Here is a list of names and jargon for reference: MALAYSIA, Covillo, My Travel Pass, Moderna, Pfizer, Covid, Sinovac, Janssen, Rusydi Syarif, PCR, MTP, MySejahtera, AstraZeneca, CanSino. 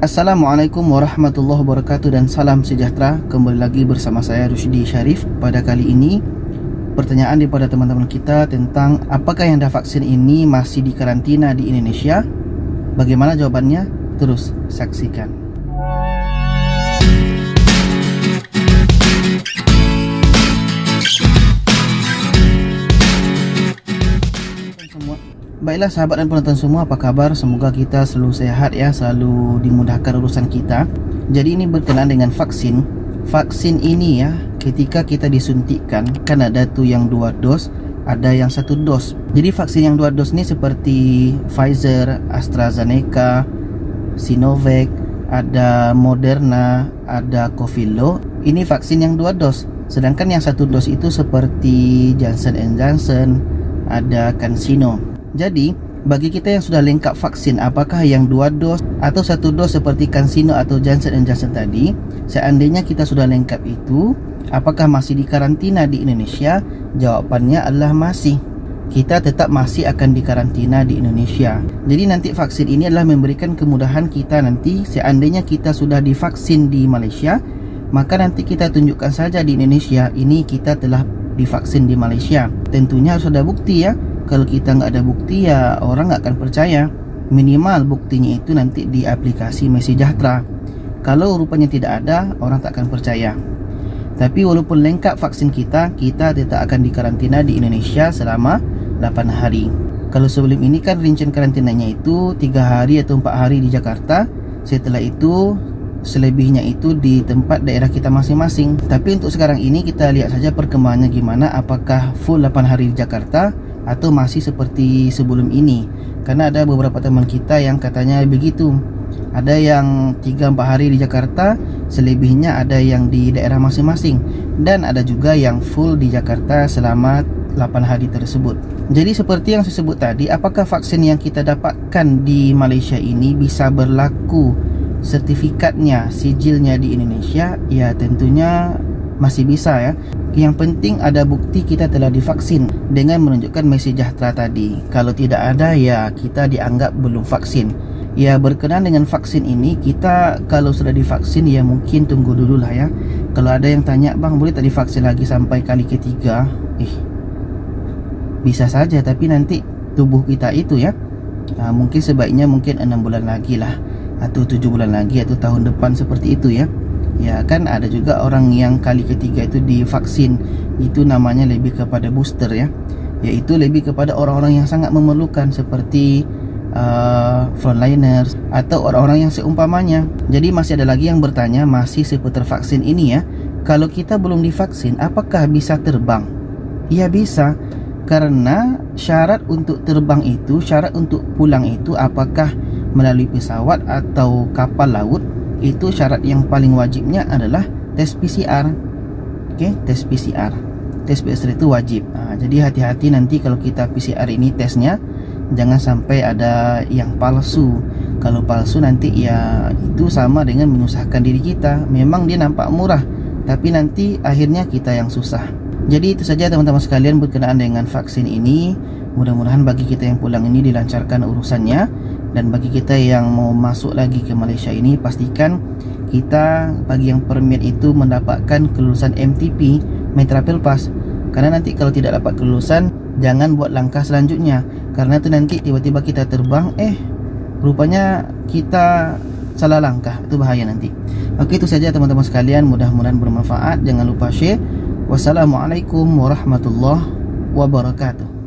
Assalamualaikum warahmatullahi wabarakatuh dan salam sejahtera. Kembali lagi bersama saya Rusydi Syarif. Pada kali ini pertanyaan daripada teman-teman kita tentang apakah yang dah vaksin ini masih dikarantina di Indonesia? Bagaimana jawabannya? Terus saksikan. Baiklah sahabat dan penonton semua, apa kabar? Semoga kita selalu sehat ya, selalu dimudahkan urusan kita. Jadi ini berkenaan dengan vaksin. Vaksin ini ya, ketika kita disuntikkan, kan ada tuh yang 2 dos, ada yang 1 dos. Jadi vaksin yang 2 dos ini seperti Pfizer, AstraZeneca, Sinovac, ada Moderna, ada Covillo. Ini vaksin yang 2 dos. Sedangkan yang 1 dos itu seperti Janssen, ada CanSino. Jadi, bagi kita yang sudah lengkap vaksin, apakah yang 2 dos atau 1 dos seperti CanSino atau Janssen tadi, seandainya kita sudah lengkap itu, apakah masih dikarantina di Indonesia? Jawabannya adalah masih. Kita tetap masih akan dikarantina di Indonesia. Jadi nanti vaksin ini adalah memberikan kemudahan kita nanti, seandainya kita sudah divaksin di Malaysia, maka nanti kita tunjukkan saja di Indonesia, ini kita telah divaksin di Malaysia. Tentunya harus ada bukti ya. Kalau kita nggak ada bukti ya orang nggak akan percaya. Minimal buktinya itu nanti di aplikasi MySejahtera. Kalau rupanya tidak ada, orang tak akan percaya. Tapi walaupun lengkap vaksin kita, kita tetap akan dikarantina di Indonesia selama 8 hari. Kalau sebelum ini kan rincian karantinanya itu 3 hari atau 4 hari di Jakarta. Setelah itu selebihnya itu di tempat daerah kita masing-masing. Tapi untuk sekarang ini kita lihat saja perkembangannya gimana, apakah full 8 hari di Jakarta atau masih seperti sebelum ini. Karena ada beberapa teman kita yang katanya begitu. Ada yang 3-4 hari di Jakarta, selebihnya ada yang di daerah masing-masing. Dan ada juga yang full di Jakarta selama 8 hari tersebut. Jadi seperti yang saya sebut tadi, apakah vaksin yang kita dapatkan di Malaysia ini bisa berlaku sertifikatnya, sijilnya di Indonesia? Ya tentunya masih bisa ya. Yang penting ada bukti kita telah divaksin dengan menunjukkan MySejahtera tadi. Kalau tidak ada ya kita dianggap belum vaksin. Ya berkenaan dengan vaksin ini, kita kalau sudah divaksin ya mungkin tunggu dulu lah ya. Kalau ada yang tanya, bang boleh tak divaksin lagi sampai kali ketiga? Bisa saja, tapi nanti tubuh kita itu ya, nah, mungkin sebaiknya mungkin 6 bulan lagi lah, atau 7 bulan lagi, atau tahun depan seperti itu ya. Ya kan ada juga orang yang kali ketiga itu divaksin. Itu namanya lebih kepada booster ya, yaitu lebih kepada orang-orang yang sangat memerlukan seperti frontliners atau orang-orang yang seumpamanya. Jadi masih ada lagi yang bertanya masih seputar vaksin ini ya. Kalau kita belum divaksin apakah bisa terbang? Ya bisa. Karena syarat untuk terbang itu, syarat untuk pulang itu apakah melalui pesawat atau kapal laut, itu syarat yang paling wajibnya adalah tes PCR. Oke, tes PCR. Tes PCR itu wajib. Nah, jadi hati-hati nanti kalau kita PCR ini tesnya jangan sampai ada yang palsu. Kalau palsu nanti ya itu sama dengan menyusahkan diri kita. Memang dia nampak murah, tapi nanti akhirnya kita yang susah. Jadi itu saja teman-teman sekalian berkenaan dengan vaksin ini. Mudah-mudahan bagi kita yang pulang ini dilancarkan urusannya. Dan bagi kita yang mau masuk lagi ke Malaysia ini, pastikan kita bagi yang permit itu mendapatkan kelulusan MTP, My Travel Pass. Karena nanti kalau tidak dapat kelulusan, jangan buat langkah selanjutnya. Karena itu nanti tiba-tiba kita terbang, rupanya kita salah langkah. Itu bahaya nanti. Oke, itu saja teman-teman sekalian. Mudah-mudahan bermanfaat. Jangan lupa share. Wassalamualaikum warahmatullahi wabarakatuh.